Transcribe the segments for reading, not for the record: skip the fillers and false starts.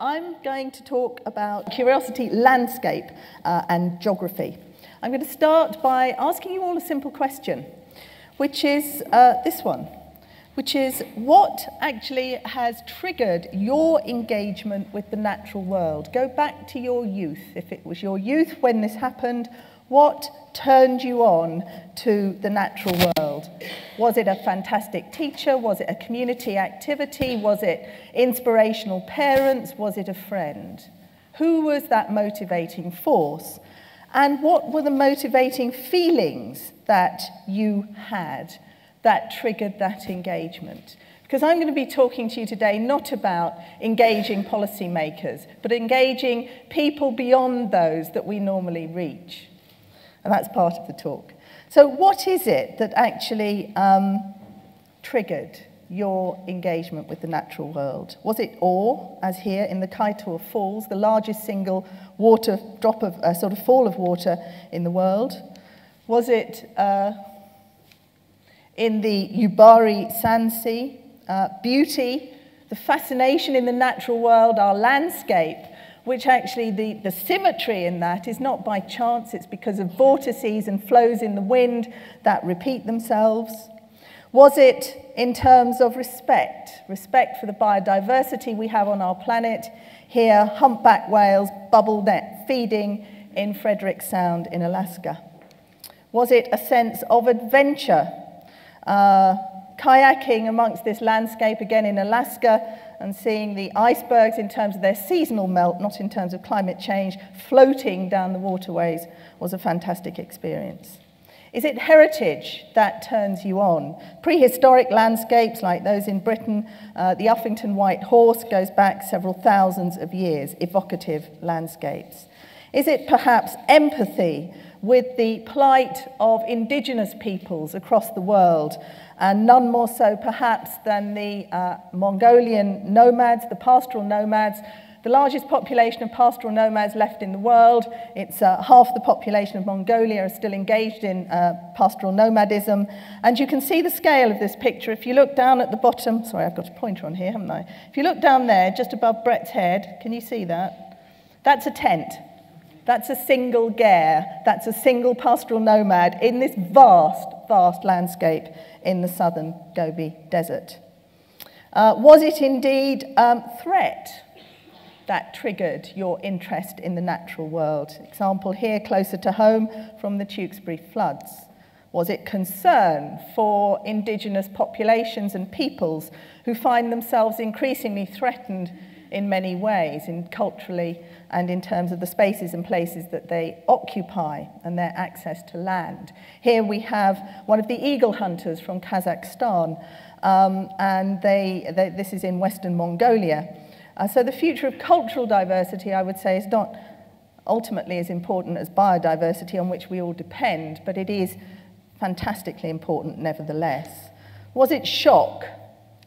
I'm going to talk about curiosity, landscape, and geography. I'm going to start by asking you all a simple question, which is this one, which is what actually has triggered your engagement with the natural world? Go back to your youth. If it was your youth when this happened, what turned you on to the natural world? Was it a fantastic teacher? Was it a community activity? Was it inspirational parents? Was it a friend? Who was that motivating force? And what were the motivating feelings that you had that triggered that engagement? Because I'm going to be talking to you today not about engaging policymakers, but engaging people beyond those that we normally reach. And that's part of the talk. So what is it that actually triggered your engagement with the natural world? Was it awe, as here in the Kaitoreo Falls, the largest single water drop of a sort of fall of water in the world? Was it in the Yubari Sand Sea? Beauty, the fascination in the natural world, our landscape, which actually the symmetry in that is not by chance, it's because of vortices and flows in the wind that repeat themselves. Was it in terms of respect? Respect for the biodiversity we have on our planet. Here, humpback whales, bubble net feeding in Frederick Sound in Alaska. Was it a sense of adventure? Kayaking amongst this landscape again in Alaska and seeing the icebergs in terms of their seasonal melt, not in terms of climate change, floating down the waterways was a fantastic experience. Is it heritage that turns you on? Prehistoric landscapes like those in Britain, the Uffington White Horse goes back several thousands of years, evocative landscapes. Is it perhaps empathy with the plight of indigenous peoples across the world, and none more so perhaps than the Mongolian nomads, the pastoral nomads, the largest population of pastoral nomads left in the world. It's half the population of Mongolia are still engaged in pastoral nomadism. And you can see the scale of this picture. If you look down at the bottom, sorry, I've got a pointer on here, haven't I? If you look down there, just above Brett's head, can you see that? That's a tent. That's a single gare. That's a single pastoral nomad in this vast, vast landscape in the southern Gobi Desert. Was it indeed threat that triggered your interest in the natural world? Example here, closer to home, from the Tewkesbury floods. Was it concern for indigenous populations and peoples who find themselves increasingly threatened in many ways, in culturally and in terms of the spaces and places that they occupy and their access to land? Here we have one of the eagle hunters from Kazakhstan, and this is in Western Mongolia. So the future of cultural diversity, I would say, is not ultimately as important as biodiversity, on which we all depend, but it is fantastically important nevertheless. Was it shock?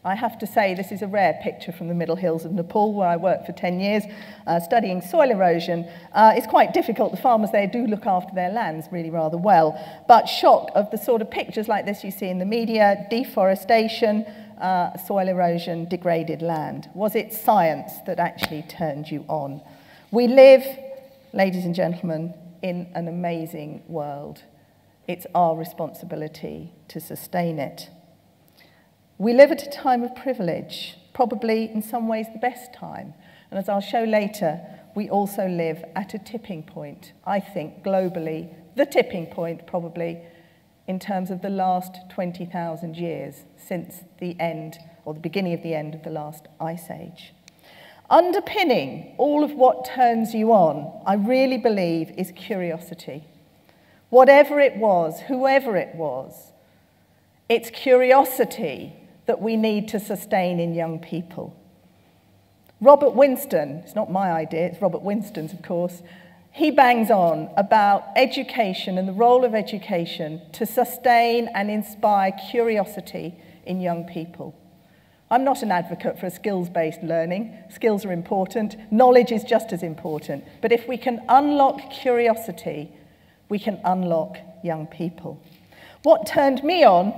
I have to say this is a rare picture from the middle hills of Nepal, where I worked for 10 years studying soil erosion. It's quite difficult. The farmers there do look after their lands really rather well. But shock of the sort of pictures like this you see in the media, deforestation, soil erosion, degraded land. Was it science that actually turned you on? We live, ladies and gentlemen, in an amazing world. It's our responsibility to sustain it. We live at a time of privilege, probably in some ways the best time. And as I'll show later, we also live at a tipping point, I think globally, the tipping point probably in terms of the last 20,000 years since the end or the beginning of the end of the last ice age. Underpinning all of what turns you on, I really believe, is curiosity. Whatever it was, whoever it was, it's curiosity that we need to sustain in young people. Robert Winston, it's not my idea, it's Robert Winston's, of course, he bangs on about education and the role of education to sustain and inspire curiosity in young people. I'm not an advocate for a skills-based learning. Skills are important. Knowledge is just as important. But if we can unlock curiosity, we can unlock young people. What turned me on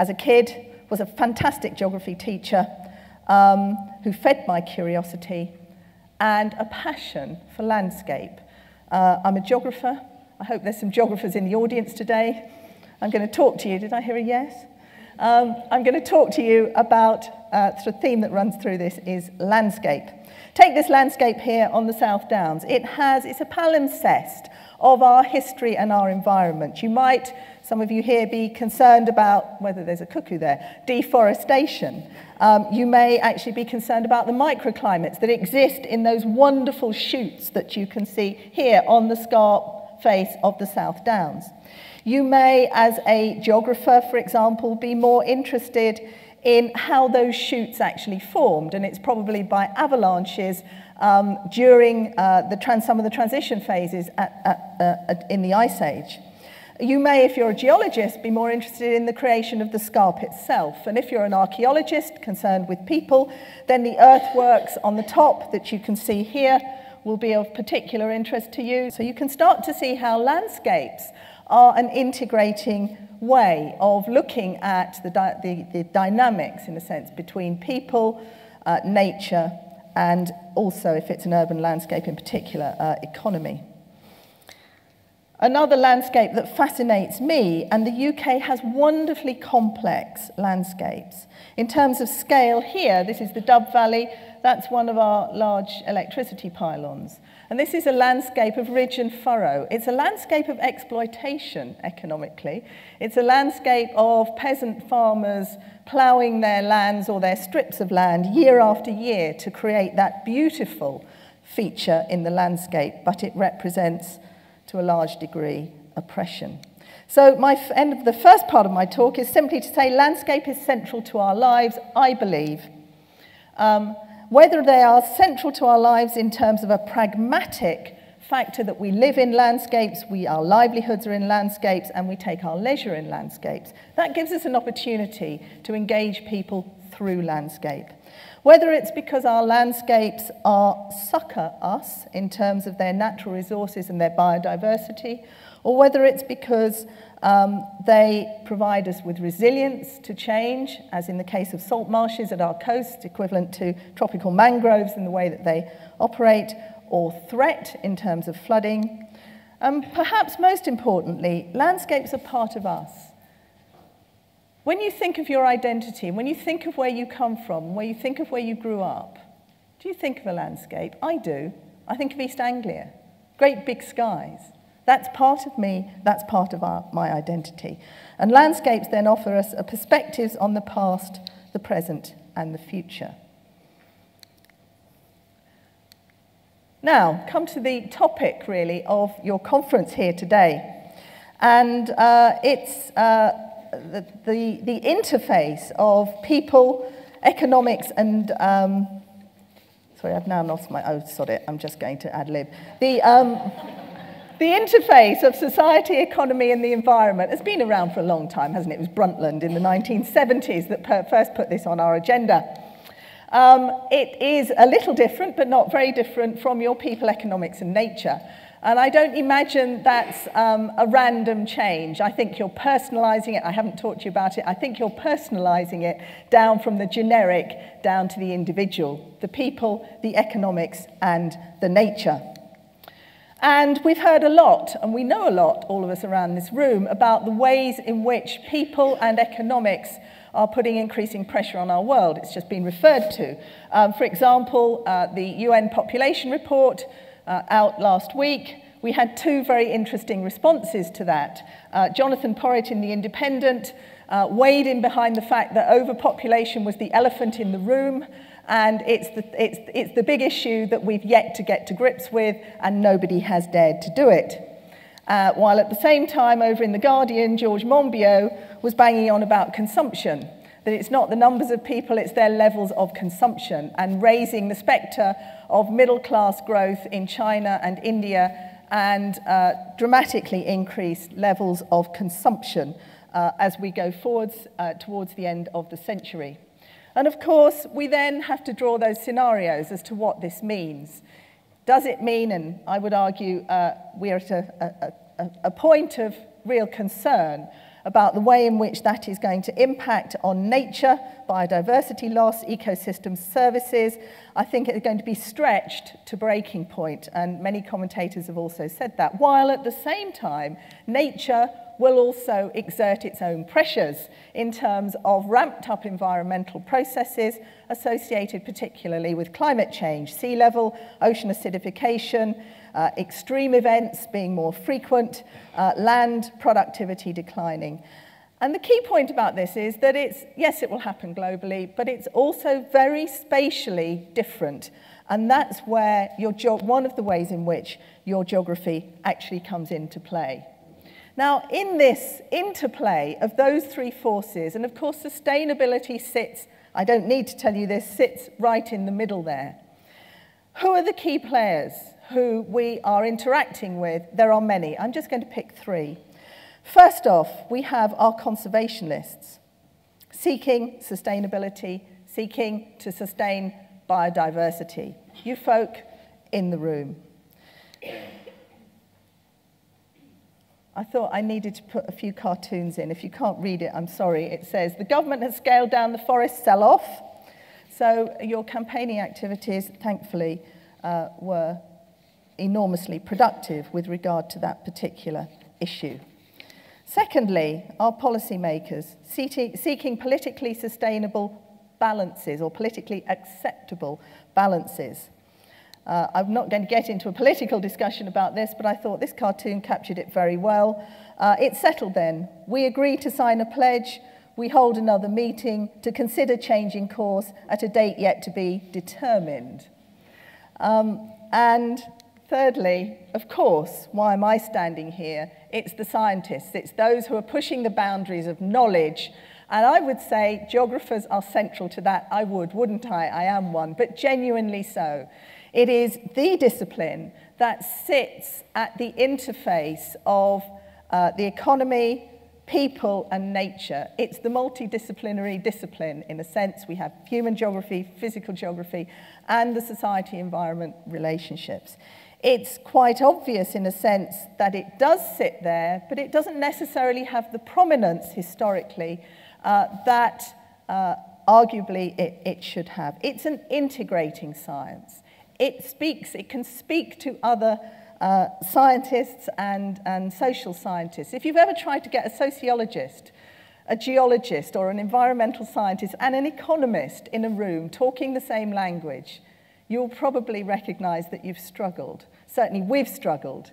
as a kid was a fantastic geography teacher who fed my curiosity and a passion for landscape. I'm a geographer. I hope there's some geographers in the audience today. I'm going to talk to you. Did I hear a yes? I'm going to talk to you about the theme that runs through this is landscape. Take this landscape here on the South Downs. It's a palimpsest of our history and our environment. You might, some of you here, be concerned about, whether there's a cuckoo there, deforestation. You may actually be concerned about the microclimates that exist in those wonderful shoots that you can see here on the scarp face of the South Downs. You may, as a geographer, for example, be more interested in how those shoots actually formed, and it's probably by avalanches during some of the transition phases in the Ice Age. You may, if you're a geologist, be more interested in the creation of the scarp itself, and if you're an archaeologist concerned with people, then the earthworks on the top that you can see here will be of particular interest to you. So you can start to see how landscapes are an integrating way of looking at the dynamics, in a sense, between people, nature, and also, if it's an urban landscape in particular, economy. Another landscape that fascinates me, and the UK has wonderfully complex landscapes. In terms of scale here, this is the Dub Valley. That's one of our large electricity pylons. And this is a landscape of ridge and furrow. It's a landscape of exploitation economically. It's a landscape of peasant farmers ploughing their lands or their strips of land year after year to create that beautiful feature in the landscape, but it represents, to a large degree, oppression. So my end of the first part of my talk is simply to say landscape is central to our lives, I believe. Whether they are central to our lives in terms of a pragmatic factor that we live in landscapes, our livelihoods are in landscapes, and we take our leisure in landscapes. That gives us an opportunity to engage people through landscape. Whether it's because our landscapes sucker us in terms of their natural resources and their biodiversity, or whether it's because they provide us with resilience to change, as in the case of salt marshes at our coast, equivalent to tropical mangroves in the way that they operate, or threat in terms of flooding. Perhaps most importantly, landscapes are part of us. When you think of your identity, when you think of where you come from, when you think of where you grew up, do you think of a landscape? I do. I think of East Anglia, great big skies. That's part of me, that's part of my identity. And landscapes then offer us perspectives on the past, the present, and the future. Now, come to the topic, really, of your conference here today. And it's the interface of people, economics, and sorry, I've now lost my, oh, sod it, I'm just going to ad-lib. The interface of society, economy, and the environment has been around for a long time, hasn't it? It was Brundtland in the 1970s that first put this on our agenda. It is a little different, but not very different from your people, economics, and nature. And I don't imagine that's a random change. I think you're personalising it. I haven't talked to you about it. I think you're personalising it down from the generic down to the individual, the people, the economics, and the nature. And we've heard a lot, and we know a lot, all of us around this room, about the ways in which people and economics are putting increasing pressure on our world. It's just been referred to. For example, the UN population report out last week, we had two very interesting responses to that. Jonathan Porritt in The Independent weighed in behind the fact that overpopulation was the elephant in the room, and it's the big issue that we've yet to get to grips with, and nobody has dared to do it. While at the same time, over in The Guardian, George Monbiot was banging on about consumption, that it's not the numbers of people, it's their levels of consumption, and raising the spectre of middle-class growth in China and India, and dramatically increased levels of consumption as we go forwards towards the end of the century. And of course, we then have to draw those scenarios as to what this means. Does it mean, and I would argue we're at a point of real concern about the way in which that is going to impact on nature, biodiversity loss, ecosystem services. I think it's going to be stretched to breaking point, and many commentators have also said that, while at the same time, nature will also exert its own pressures in terms of ramped-up environmental processes associated particularly with climate change, sea level, ocean acidification, extreme events being more frequent, land productivity declining. And the key point about this is that it's, yes, it will happen globally, but it's also very spatially different. And that's where one of the ways in which your geography actually comes into play. Now, in this interplay of those three forces, and of course sustainability sits, I don't need to tell you this, sits right in the middle there. Who are the key players who we are interacting with? There are many. I'm just going to pick three. First off, we have our conservationists seeking sustainability, seeking to sustain biodiversity. You folk in the room. I thought I needed to put a few cartoons in. If you can't read it, I'm sorry. It says, the government has scaled down the forest sell-off. So your campaigning activities, thankfully, were enormously productive with regard to that particular issue. Secondly, our policymakers seeking politically sustainable balances or politically acceptable balances. I'm not going to get into a political discussion about this, but I thought this cartoon captured it very well. It's settled then. We agree to sign a pledge. We hold another meeting to consider changing course at a date yet to be determined. And thirdly, of course, why am I standing here? It's the scientists. It's those who are pushing the boundaries of knowledge. And I would say geographers are central to that. I would, wouldn't I? I am one, but genuinely so. It is the discipline that sits at the interface of the economy, people, and nature. It's the multidisciplinary discipline, in a sense. We have human geography, physical geography, and the society-environment relationships. It's quite obvious, in a sense, that it does sit there, but it doesn't necessarily have the prominence, historically, that arguably it should have. It's an integrating science. It can speak to other scientists and social scientists. If you've ever tried to get a sociologist, a geologist, or an environmental scientist and an economist in a room talking the same language, you'll probably recognize that you've struggled. Certainly we've struggled.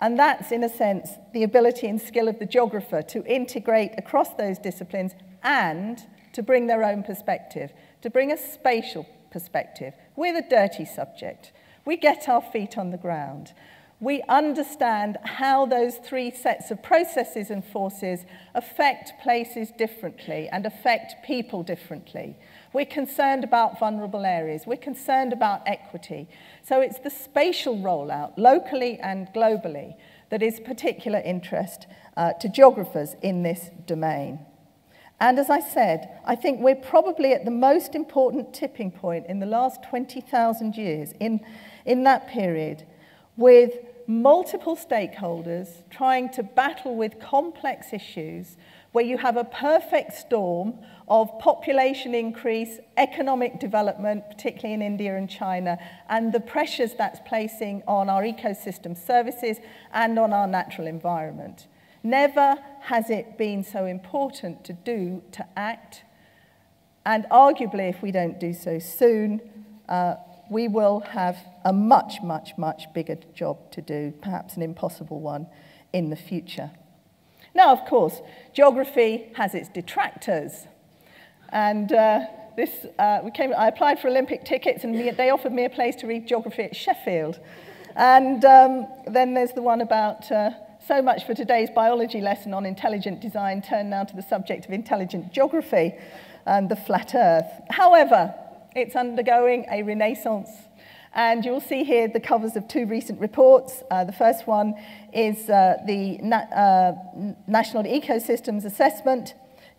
And that's, in a sense, the ability and skill of the geographer to integrate across those disciplines and to bring their own perspective, to bring a spatial perspective. We're the dirty subject. We get our feet on the ground. We understand how those three sets of processes and forces affect places differently and affect people differently. We're concerned about vulnerable areas. We're concerned about equity. So it's the spatial rollout, locally and globally, that is particular interest to geographers in this domain. And as I said, I think we're probably at the most important tipping point in the last 20,000 years, in that period, with multiple stakeholders trying to battle with complex issues where you have a perfect storm of population increase, economic development, particularly in India and China, and the pressures that's placing on our ecosystem services and on our natural environment. Never has it been so important to do, to act, and arguably, if we don't do so soon, we will have a much, much, much bigger job to do, perhaps an impossible one, in the future. Now, of course, geography has its detractors, and I applied for Olympic tickets, and they offered me a place to read geography at Sheffield, and then there's the one about... So much for today's biology lesson on intelligent design. Turn now to the subject of intelligent geography and the flat earth. However, it's undergoing a renaissance. And you'll see here the covers of two recent reports. The first one is the National Ecosystems Assessment,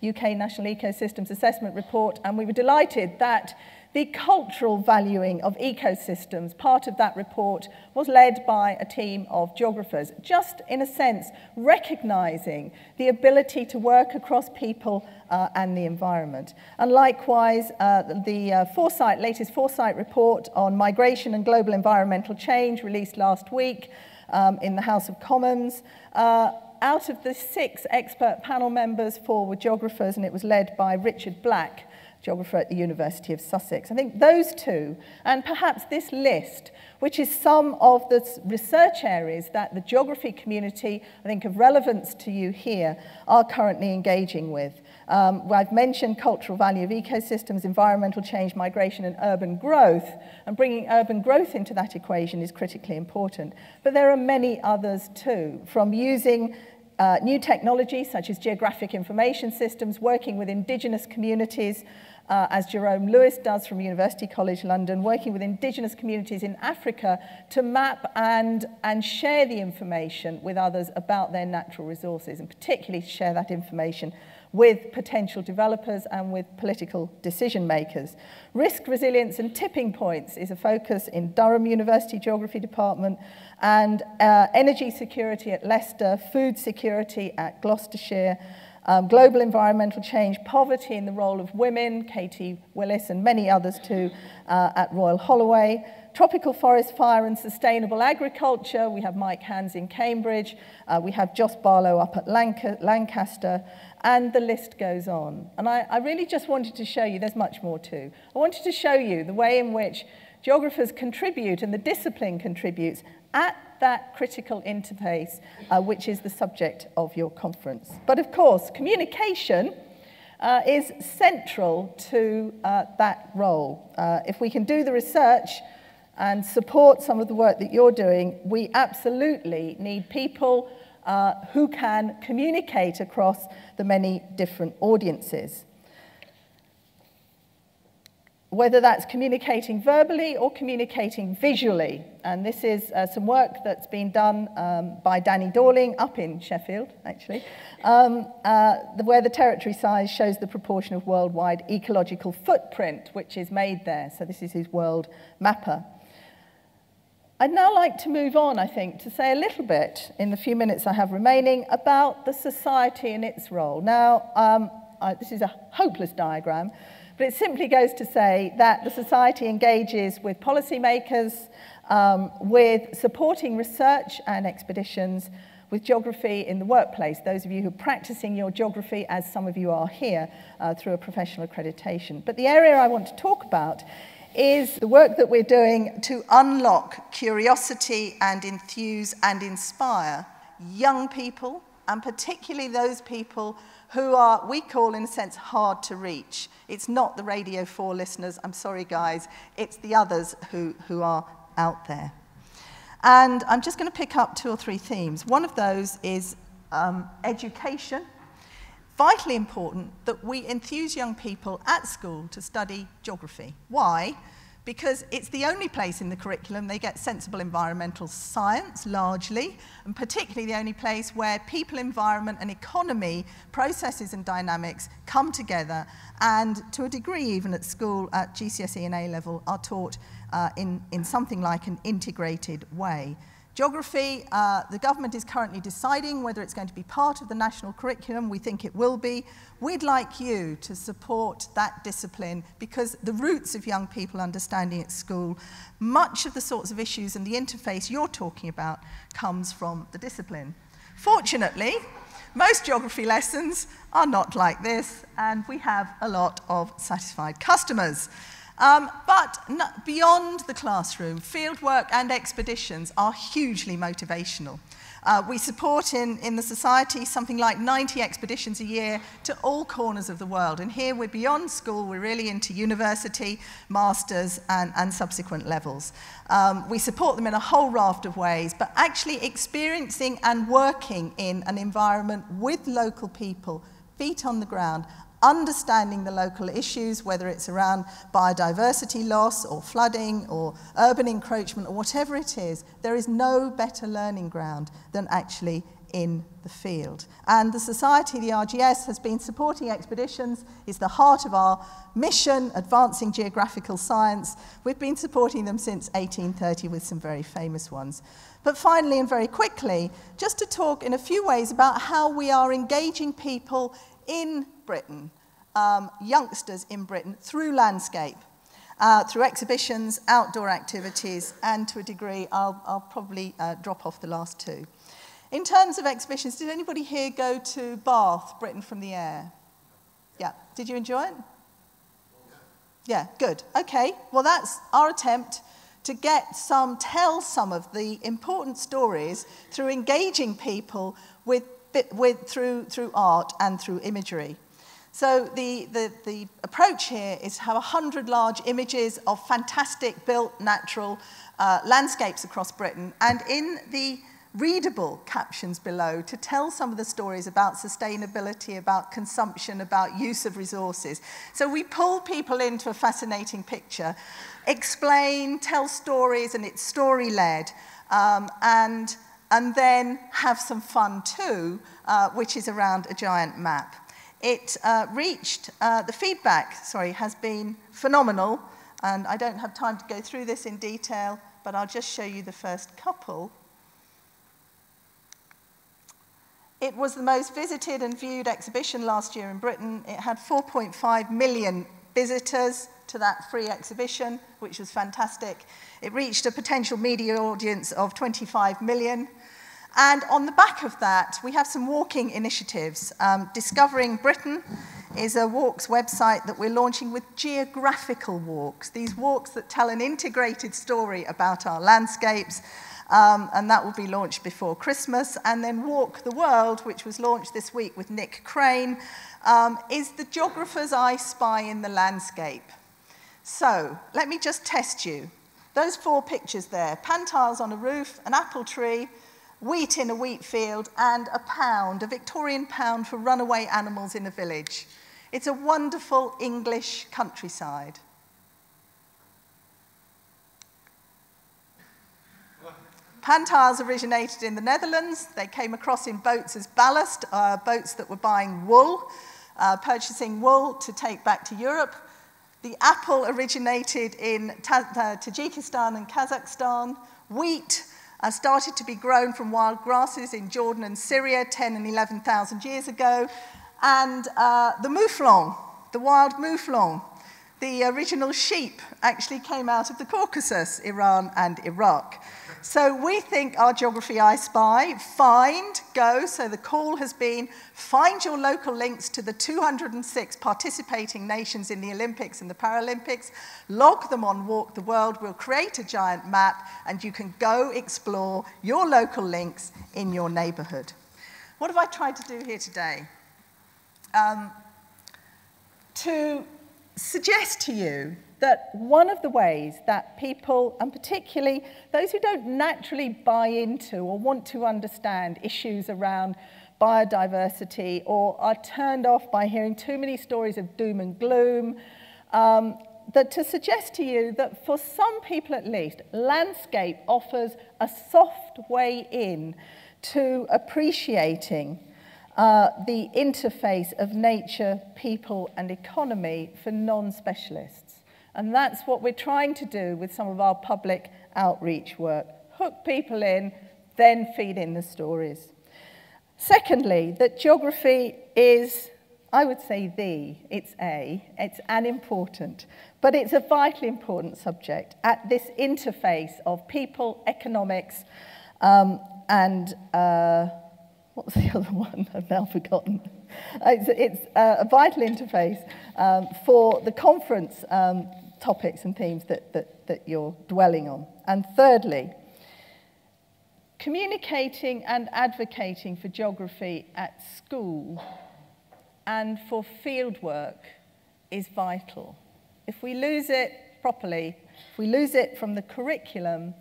UK National Ecosystems Assessment report. And we were delighted that The cultural valuing of ecosystems, part of that report, was led by a team of geographers, just in a sense recognising the ability to work across people and the environment. And likewise, the latest Foresight report on migration and global environmental change, released last week in the House of Commons, out of the 6 expert panel members, 4 were geographers, and it was led by Richard Black, geographer at the University of Sussex. I think those two, and perhaps this list, which is some of the research areas that the geography community, I think of relevance to you here, are currently engaging with. I've mentioned cultural value of ecosystems, environmental change, migration, and urban growth, and bringing urban growth into that equation is critically important. But there are many others too, from using new technology, such as geographic information systems, working with indigenous communities, as Jerome Lewis does from University College London, working with indigenous communities in Africa to map and share the information with others about their natural resources, and particularly share that information with potential developers and with political decision makers. Risk, resilience and tipping points is a focus in Durham University Geography Department, and energy security at Leicester, food security at Gloucestershire, global environmental change, poverty and the role of women, Katie Willis and many others too, at Royal Holloway. Tropical forest fire and sustainable agriculture, we have Mike Hands in Cambridge, we have Joss Barlow up at Lancaster, and the list goes on. And I really just wanted to show you, there's much more too. I wanted to show you the way in which geographers contribute and the discipline contributes at that critical interface, which is the subject of your conference. But of course, communication is central to that role. If we can do the research and support some of the work that you're doing, we absolutely need people who can communicate across the many different audiences. Whether that's communicating verbally or communicating visually. And this is some work that's been done by Danny Dorling up in Sheffield, actually, where the territory size shows the proportion of worldwide ecological footprint which is made there. So this is his world mapper. I'd now like to move on, I think, to say a little bit, in the few minutes I have remaining, about the society and its role. Now, this is a hopeless diagram, but it simply goes to say that the society engages with policymakers, with supporting research and expeditions, with geography in the workplace, those of you who are practicing your geography, as some of you are here, through a professional accreditation. But the area I want to talk about is the work that we're doing to unlock curiosity and enthuse and inspire young people, and particularly those people who are, we call in a sense, hard to reach. It's not the Radio 4 listeners, I'm sorry guys, it's the others who are out there. And I'm just going to pick up 2 or 3 themes. One of those is education. Vitally important that we enthuse young people at school to study geography. Why? Because it's the only place in the curriculum they get sensible environmental science, largely, and particularly the only place where people, environment and economy, processes and dynamics come together, and to a degree even at school, at GCSE and A level, are taught in something like an integrated way. Geography, the government is currently deciding whether it's going to be part of the national curriculum. We think it will be. We'd like you to support that discipline, because the roots of young people understanding at school, much of the sorts of issues and the interface you're talking about comes from the discipline. Fortunately, most geography lessons are not like this, and we have a lot of satisfied customers. But beyond the classroom, fieldwork and expeditions are hugely motivational. We support in the society something like 90 expeditions a year to all corners of the world. And here we're beyond school, we're really into university, masters and subsequent levels. We support them in a whole raft of ways, but actually experiencing and working in an environment with local people, feet on the ground, understanding the local issues, whether it's around biodiversity loss or flooding or urban encroachment or whatever it is, there is no better learning ground than actually in the field. And the Society, the RGS, has been supporting expeditions. It's the heart of our mission, advancing geographical science. We've been supporting them since 1830 with some very famous ones. But finally and very quickly, just to talk in a few ways about how we are engaging people in Britain, youngsters in Britain, through landscape, through exhibitions, outdoor activities, and to a degree, I'll probably drop off the last two. In terms of exhibitions, did anybody here go to Bath, Britain from the Air? Yeah. Did you enjoy it? Yeah, good. Okay. Well, that's our attempt to get tell some of the important stories through engaging people through art and through imagery. So the approach here is to have 100 large images of fantastic built natural landscapes across Britain, and in the readable captions below to tell some of the stories about sustainability, about consumption, about use of resources. So we pull people into a fascinating picture, explain, tell stories, and it's story-led, and then have some fun too, which is around a giant map. It the feedback, sorry, has been phenomenal, and I don't have time to go through this in detail, but I'll just show you the first couple. It was the most visited and viewed exhibition last year in Britain. It had 4.5 million visitors to that free exhibition, which was fantastic. It reached a potential media audience of 25 million. And on the back of that, we have some walking initiatives. Discovering Britain is a walks website that we're launching with geographical walks, these walks that tell an integrated story about our landscapes. And that will be launched before Christmas. And then Walk the World, which was launched this week with Nick Crane, is the geographer's I spy in the landscape. So let me just test you. Those four pictures there, pantiles on a roof, an apple tree, wheat in a wheat field, and a pound, a Victorian pound for runaway animals in a village. It's a wonderful English countryside. Pantiles originated in the Netherlands. They came across in boats as ballast, boats that were buying wool, purchasing wool to take back to Europe. The apple originated in Tajikistan and Kazakhstan. Wheat started to be grown from wild grasses in Jordan and Syria 10 and 11,000 years ago. And the mouflon, the wild mouflon, the original sheep actually came out of the Caucasus, Iran and Iraq. So we think our geography I spy, find, go, so the call has been find your local links to the 206 participating nations in the Olympics and the Paralympics, log them on Walk the World, we'll create a giant map and you can go explore your local links in your neighbourhood. What have I tried to do here today? To suggest to you that one of the ways that people, and particularly those who don't naturally buy into or want to understand issues around biodiversity or are turned off by hearing too many stories of doom and gloom, that to suggest to you that for some people at least, landscape offers a soft way in to appreciating the interface of nature, people, and economy for non-specialists. And that's what we're trying to do with some of our public outreach work. Hook people in, then feed in the stories. Secondly, that geography is, I would say it's an important, but it's a vitally important subject at this interface of people, economics, and what's the other one? I've now forgotten. It's a vital interface for the conference topics and themes that you're dwelling on. And thirdly, communicating and advocating for geography at school and for fieldwork is vital. If we lose it properly, if we lose it from the curriculum,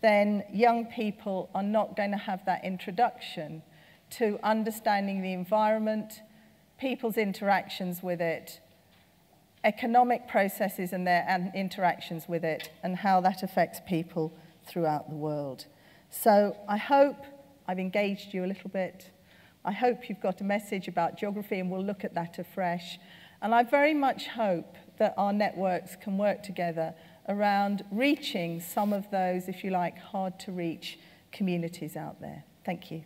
then young people are not going to have that introduction to understanding the environment, people's interactions with it, economic processes and their interactions with it, and how that affects people throughout the world. So I hope I've engaged you a little bit. I hope you've got a message about geography, and we'll look at that afresh. And I very much hope that our networks can work together around reaching some of those, if you like, hard-to-reach communities out there. Thank you.